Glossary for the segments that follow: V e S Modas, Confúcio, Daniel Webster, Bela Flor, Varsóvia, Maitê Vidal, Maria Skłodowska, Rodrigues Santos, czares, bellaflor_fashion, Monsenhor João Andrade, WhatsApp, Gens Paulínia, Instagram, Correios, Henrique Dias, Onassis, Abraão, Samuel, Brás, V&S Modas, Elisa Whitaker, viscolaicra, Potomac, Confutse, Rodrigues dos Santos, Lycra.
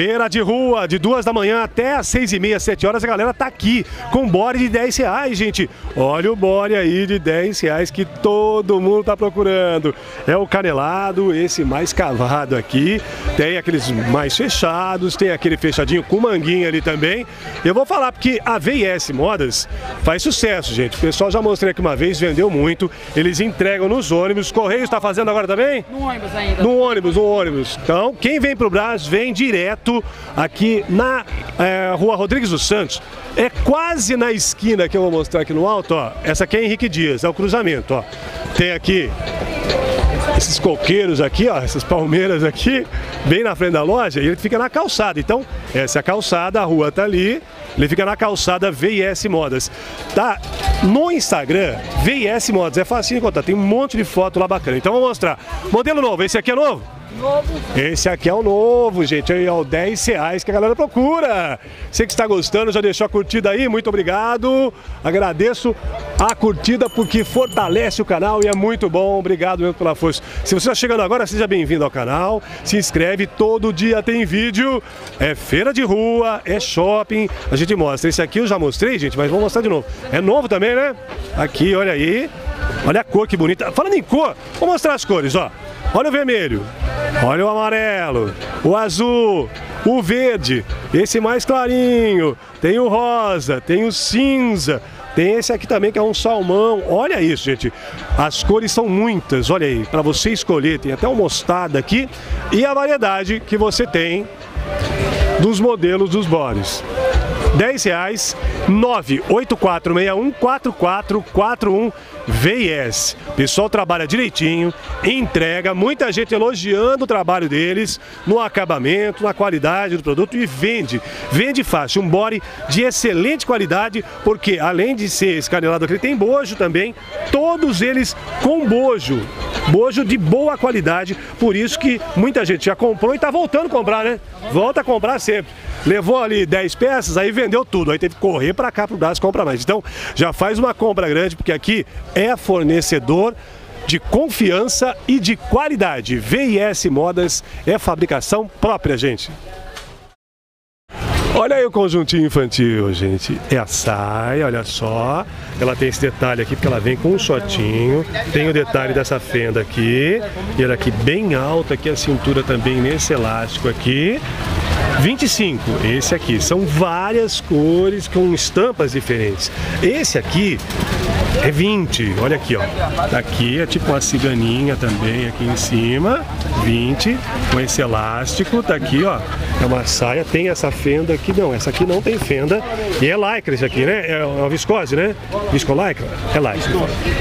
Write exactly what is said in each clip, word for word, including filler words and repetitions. Feira de rua, de duas da manhã até às seis e meia, sete horas, a galera tá aqui com body de dez reais, gente. Olha o body aí de dez reais que todo mundo tá procurando. É o canelado, esse mais cavado aqui. Tem aqueles mais fechados, tem aquele fechadinho com manguinha ali também. Eu vou falar porque a V e S Modas faz sucesso, gente. O pessoal já mostrei aqui uma vez, vendeu muito. Eles entregam nos ônibus. Correios tá fazendo agora também? No ônibus ainda. No ônibus, no ônibus. Então, quem vem pro Brás, vem direto aqui na é, rua Rodrigues dos Santos, é quase na esquina que eu vou mostrar aqui no alto, ó. Essa aqui é Henrique Dias, é o cruzamento, ó. Tem aqui esses coqueiros aqui, ó, essas palmeiras aqui, bem na frente da loja, e ele fica na calçada. Então, essa é a calçada, a rua tá ali, ele fica na calçada V e S Modas. Tá no Instagram, V e S Modas, é facinho encontrar, tem um monte de foto lá bacana. Então, vou mostrar. Modelo novo, esse aqui é novo? Novo. Esse aqui é o novo, gente, é o dez reais que a galera procura. Você que está gostando, já deixou a curtida aí, muito obrigado. Agradeço a curtida porque fortalece o canal e é muito bom, obrigado mesmo pela força. Se você está chegando agora, seja bem-vindo ao canal, se inscreve, todo dia tem vídeo. É feira de rua, é shopping, a gente mostra. Esse aqui eu já mostrei, gente, mas vou mostrar de novo. É novo também, né? Aqui, olha aí, olha a cor que bonita. Falando em cor, vou mostrar as cores, ó. Olha o vermelho, olha o amarelo, o azul, o verde, esse mais clarinho, tem o rosa, tem o cinza, tem esse aqui também que é um salmão. Olha isso, gente, as cores são muitas, olha aí, para você escolher, tem até um mostarda aqui e a variedade que você tem dos modelos dos bodies. dez reais, nove oito quatro seis um quatro quatro quatro um, V e S. O pessoal trabalha direitinho, entrega, muita gente elogiando o trabalho deles no acabamento, na qualidade do produto e vende. Vende fácil, um body de excelente qualidade, porque além de ser esse canelado aqui, tem bojo também, todos eles com bojo. Bojo de boa qualidade, por isso que muita gente já comprou e tá voltando a comprar, né? Volta a comprar sempre. Levou ali dez peças, aí vendeu tudo, aí teve que correr para cá pro Brás comprar mais. Então, já faz uma compra grande, porque aqui é fornecedor de confiança e de qualidade. V e S Modas é fabricação própria, gente. Olha aí o conjuntinho infantil, gente. É a saia, olha só. Ela tem esse detalhe aqui, porque ela vem com um shortinho. Tem o detalhe dessa fenda aqui. E ela aqui bem alta, aqui a cintura também nesse elástico aqui. vinte e cinco, esse aqui. São várias cores com estampas diferentes. Esse aqui é vinte, olha aqui, ó. Aqui é tipo uma ciganinha também aqui em cima. vinte, com esse elástico, tá aqui, ó. É uma saia, tem essa fenda aqui, não, essa aqui não tem fenda. E é lycra esse aqui, né? É uma viscose, né? Viscolycra? É lycra.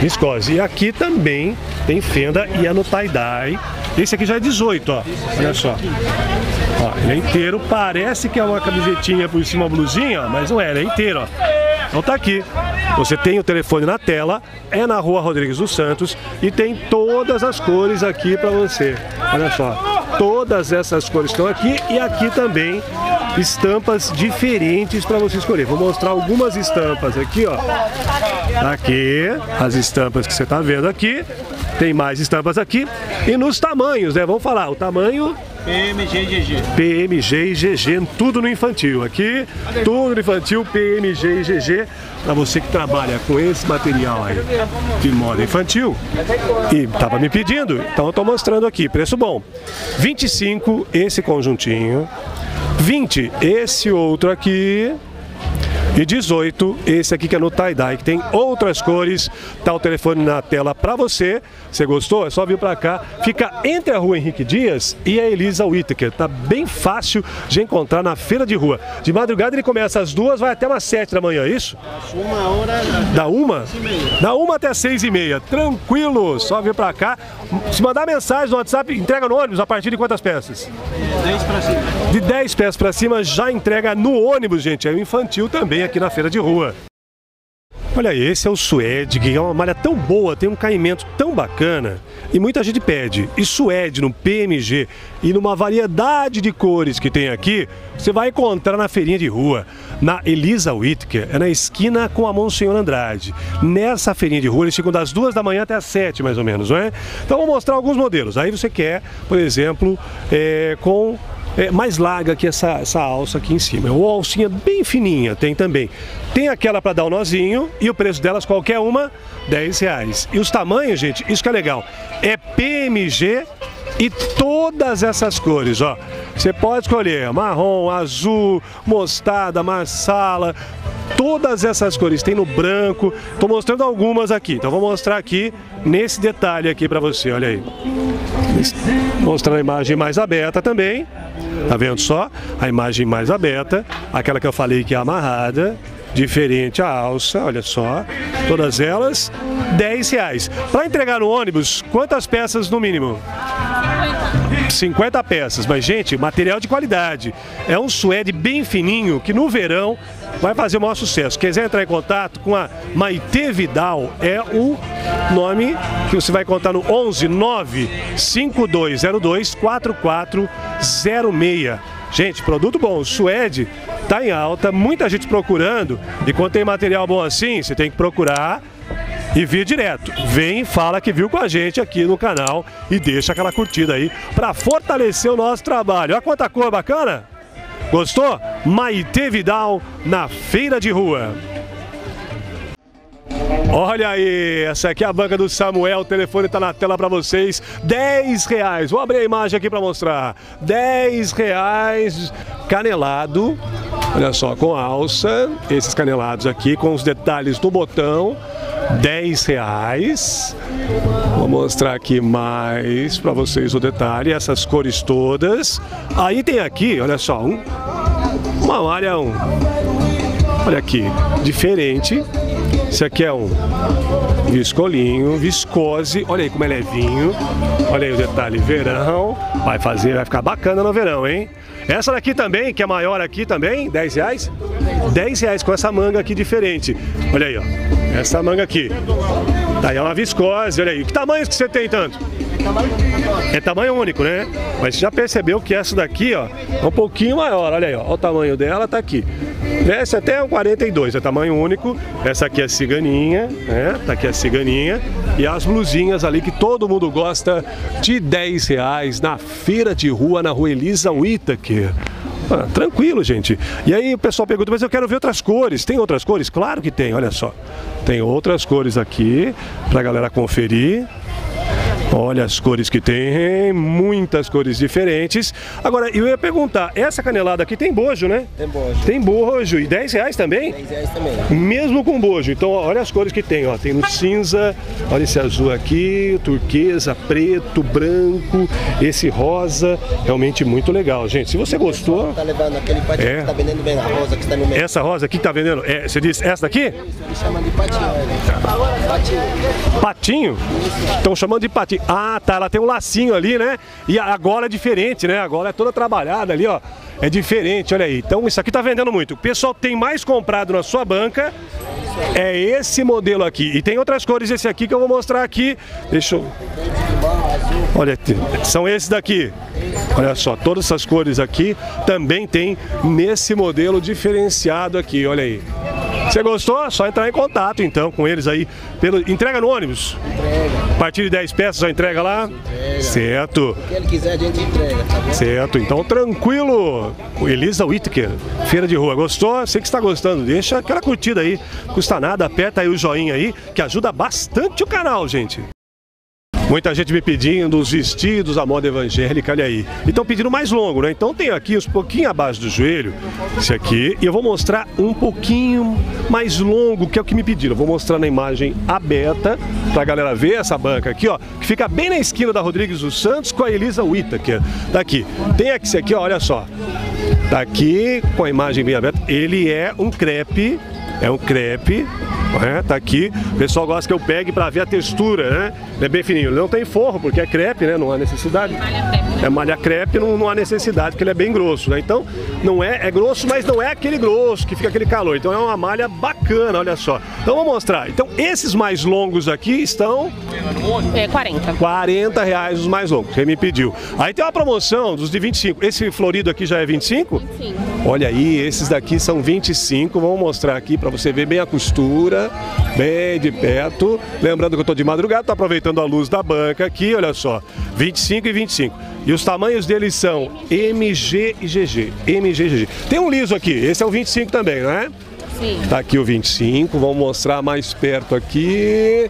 Viscose. E aqui também tem fenda e é no tie-dye. Esse aqui já é dezoito, ó. Olha só. Ó, ele é inteiro, parece que é uma camisetinha por cima, uma blusinha, ó, mas não é, ele é inteiro, ó. Então tá aqui, você tem o telefone na tela, é na rua Rodrigues dos Santos e tem todas as cores aqui pra você. Olha só, todas essas cores estão aqui e aqui também estampas diferentes para você escolher. Vou mostrar algumas estampas aqui, ó. Aqui, as estampas que você tá vendo aqui, tem mais estampas aqui e nos tamanhos, né? Vamos falar, o tamanho... P M G e G G. P M G e G G, tudo no infantil. Aqui, tudo no infantil, P M G e G G. Para você que trabalha com esse material aí de moda infantil e tava me pedindo, então eu tô mostrando aqui. Preço bom: vinte e cinco, esse conjuntinho, vinte, esse outro aqui. E dezoito, esse aqui que é no tie-dye, que tem outras cores. Tá o telefone na tela pra você. Você gostou? É só vir pra cá. Fica entre a rua Henrique Dias e a Elisa Whitaker. Tá bem fácil de encontrar na feira de rua. De madrugada ele começa às duas, vai até umas sete da manhã, é isso? Uma hora. Da uma? Da uma até seis e meia. Tranquilo, só vir pra cá. Se mandar mensagem no WhatsApp, entrega no ônibus a partir de quantas peças? dez pra cima. De dez peças pra cima, já entrega no ônibus, gente. É o infantil também aqui na feira de rua. Olha aí, esse é o suede, que é uma malha tão boa, tem um caimento tão bacana e muita gente pede. E suede no P M G e numa variedade de cores que tem aqui, você vai encontrar na feirinha de rua, na Elisa Whitaker, é na esquina com a Monsenhor Andrade. Nessa feirinha de rua, eles ficam das duas da manhã até as sete, mais ou menos, não é? Então vou mostrar alguns modelos. Aí você quer, por exemplo, é, com é, mais larga que essa, essa alça aqui em cima. É uma alcinha bem fininha, tem também. Tem aquela para dar um nozinho e o preço delas, qualquer uma, dez reais. E os tamanhos, gente, isso que é legal, é P M G e todas essas cores, ó. Você pode escolher marrom, azul, mostarda, marsala, todas essas cores, tem no branco. Tô mostrando algumas aqui, então vou mostrar aqui nesse detalhe aqui pra você, olha aí. Mostrando a imagem mais aberta também, tá vendo só? A imagem mais aberta, aquela que eu falei que é amarrada, diferente a alça, olha só, todas elas, dez reais. Pra entregar no ônibus, quantas peças no mínimo? cinquenta peças, mas gente, material de qualidade. É um suede bem fininho que no verão vai fazer o maior sucesso. Quem quiser entrar em contato com a Maitê Vidal, é o nome que você vai contar no onze nove cinco dois zero dois quatro quatro zero seis. Gente, produto bom, o suede tá em alta, muita gente procurando, e quando tem material bom assim, você tem que procurar e vir direto. Vem e fala que viu com a gente aqui no canal e deixa aquela curtida aí para fortalecer o nosso trabalho. Olha quanta cor bacana! Gostou? Maitê Vidal na feira de rua. Olha aí, essa aqui é a banca do Samuel, o telefone tá na tela para vocês, dez reais, vou abrir a imagem aqui para mostrar, dez reais, canelado, olha só, com alça, esses canelados aqui, com os detalhes do botão, dez reais, vou mostrar aqui mais para vocês o detalhe, essas cores todas, aí tem aqui, olha só, um, uma malha, um, olha aqui, diferente. Esse aqui é um viscolinho, viscose, olha aí como é levinho, olha aí o detalhe, verão, vai fazer, vai ficar bacana no verão, hein? Essa daqui também, que é maior aqui também, dez reais? dez reais com essa manga aqui diferente, olha aí, ó, essa manga aqui, daí é uma viscose, olha aí, que tamanhos que você tem tanto? É tamanho único, né? Mas você já percebeu que essa daqui, ó, é um pouquinho maior, olha aí, ó, o tamanho dela tá aqui. Essa até é um quarenta e dois, é tamanho único. Essa aqui é a ciganinha, né? Tá aqui a ciganinha. E as blusinhas ali que todo mundo gosta, de dez reais na feira de rua, na rua Elisa Whitaker. Ah, tranquilo, gente. E aí o pessoal pergunta, mas eu quero ver outras cores. Tem outras cores? Claro que tem, olha só. Tem outras cores aqui, pra galera conferir. Olha as cores que tem, muitas cores diferentes. Agora, eu ia perguntar, essa canelada aqui tem bojo, né? Tem bojo. Tem bojo, e dez reais também? dez reais também. Mesmo com bojo, então ó, olha as cores que tem, ó. Tem no cinza, olha esse azul aqui, turquesa, preto, branco, esse rosa, realmente muito legal, gente. Se você gostou... Tá levando aquele patinho é. que tá vendendo bem, a rosa que está no meio. Essa rosa aqui que tá vendendo, é, você disse, essa daqui? Estão chamando de patinho, né? Patinho? Patinho? Estão chamando de patinho. Ah, tá, ela tem um lacinho ali, né? E a gola é diferente, né? A gola é toda trabalhada ali, ó. É diferente, olha aí. Então isso aqui tá vendendo muito. O pessoal tem mais comprado na sua banca é esse modelo aqui. E tem outras cores esse aqui que eu vou mostrar aqui. Deixa eu... Olha, são esses daqui. Olha só, todas essas cores aqui também tem nesse modelo diferenciado aqui, olha aí. Você gostou? É só entrar em contato então com eles aí. Pelo... Entrega no ônibus? Entrega. A partir de dez peças só entrega lá? Entrega. Certo. Se ele quiser a gente entrega, tá bom? Certo, então tranquilo. Elisa Whitaker, feira de rua. Gostou? Sei que está gostando. Deixa aquela curtida aí. Custa nada, aperta aí o joinha aí, que ajuda bastante o canal, gente. Muita gente me pedindo os vestidos, a moda evangélica, olha aí. E estão pedindo mais longo, né? Então tem aqui uns pouquinho abaixo do joelho, esse aqui. E eu vou mostrar um pouquinho mais longo, que é o que me pediram. Eu vou mostrar na imagem aberta, pra galera ver essa banca aqui, ó. Que fica bem na esquina da Rodrigues Santos com a Elisa Whitaker. Tá aqui. Tem esse aqui, ó, olha só. Tá aqui, com a imagem bem aberta. Ele é um crepe, é um crepe. É, tá aqui, o pessoal gosta que eu pegue para ver a textura, né? É bem fininho, não tem forro porque é crepe, né? Não há necessidade. É malha crepe, não, não há necessidade, porque ele é bem grosso, né? Então, não é, é grosso, mas não é aquele grosso que fica aquele calor. Então é uma malha bacana, olha só. Então vou mostrar. Então esses mais longos aqui estão... É, quarenta. quarenta reais os mais longos, quem me pediu. Aí tem uma promoção dos de vinte e cinco. Esse florido aqui já é vinte e cinco? vinte e cinco. Olha aí, esses daqui são vinte e cinco, vamos mostrar aqui para você ver bem a costura, bem de perto. Lembrando que eu estou de madrugada, estou aproveitando a luz da banca aqui, olha só, vinte e cinco e vinte e cinco. E os tamanhos deles são M G e G G, M G e G G. Tem um liso aqui, esse é o vinte e cinco também, não é? Sim. Tá aqui o vinte e cinco, vamos mostrar mais perto aqui,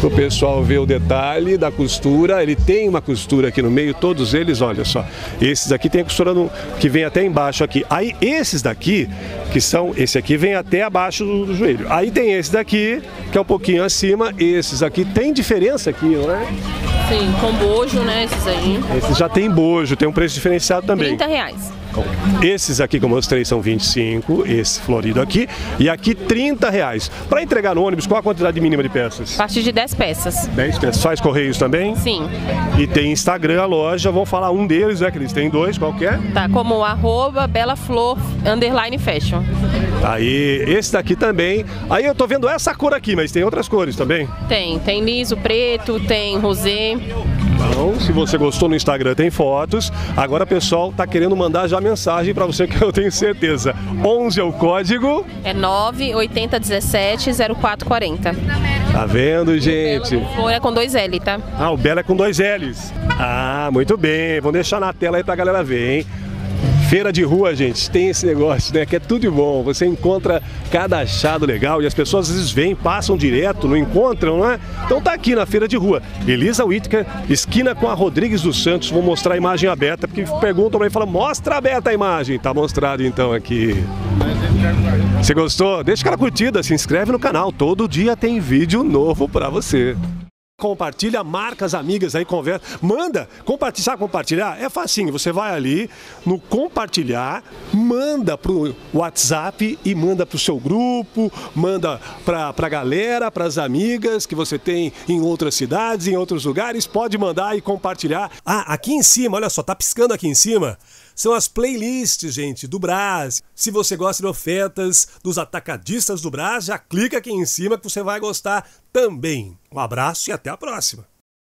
para o pessoal ver o detalhe da costura. Ele tem uma costura aqui no meio, todos eles, olha só. Esses aqui tem a costura no, que vem até embaixo aqui. Aí esses daqui, que são, esse aqui vem até abaixo do, do joelho. Aí tem esse daqui, que é um pouquinho acima. Esses aqui, tem diferença aqui, não é? Sim, com bojo, né, esses aí. Esses já tem bojo, tem um preço diferenciado também. trinta reais. Esses aqui que eu mostrei são vinte e cinco, esse florido aqui, e aqui trinta reais. Para entregar no ônibus, qual a quantidade mínima de peças? A partir de dez peças. dez peças. Faz correios também? Sim. E tem Instagram, a loja, vou falar um deles, né, Cris? Tem dois, qual que é? Tá, como arroba Bela Flor, underline fashion. Aí, esse daqui também. Aí eu tô vendo essa cor aqui, mas tem outras cores também? Tem, tem liso, preto, tem rosé. Então, se você gostou, no Instagram tem fotos. Agora, pessoal, tá querendo mandar já mensagem para você, que eu tenho certeza. onze é o código. É nove oito zero um sete zero quatro quatro zero. Tá vendo, gente? O Bela é com dois L, tá? Ah, o Bela é com dois L's. Ah, muito bem. Vou deixar na tela aí pra galera ver, hein? Feira de rua, gente, tem esse negócio, né, que é tudo de bom, você encontra cada achado legal e as pessoas às vezes vêm, passam direto, não encontram, né? Então tá aqui na Feira de Rua, Elisa Whitaker, esquina com a Rodrigues dos Santos. Vou mostrar a imagem aberta, porque perguntam pra mim, falam, mostra aberta a imagem, tá mostrado então aqui. Se gostou, deixa aquela curtida, se inscreve no canal, todo dia tem vídeo novo pra você. Compartilha, marca as amigas aí, conversa, manda, compartilha, sabe compartilhar? É facinho, você vai ali no compartilhar, manda pro WhatsApp e manda pro seu grupo, manda pra, pra galera, pras amigas que você tem em outras cidades, em outros lugares, pode mandar e compartilhar. Ah, aqui em cima, olha só, tá piscando aqui em cima, são as playlists, gente, do Brás. Se você gosta de ofertas dos atacadistas do Brás, já clica aqui em cima que você vai gostar também. Um abraço e até a próxima!